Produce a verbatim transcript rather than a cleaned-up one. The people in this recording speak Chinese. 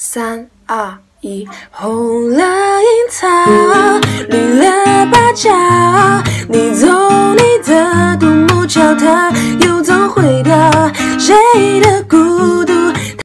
三二一，红了樱桃，绿了芭蕉，你走你的独木桥，它又总回到谁的故事。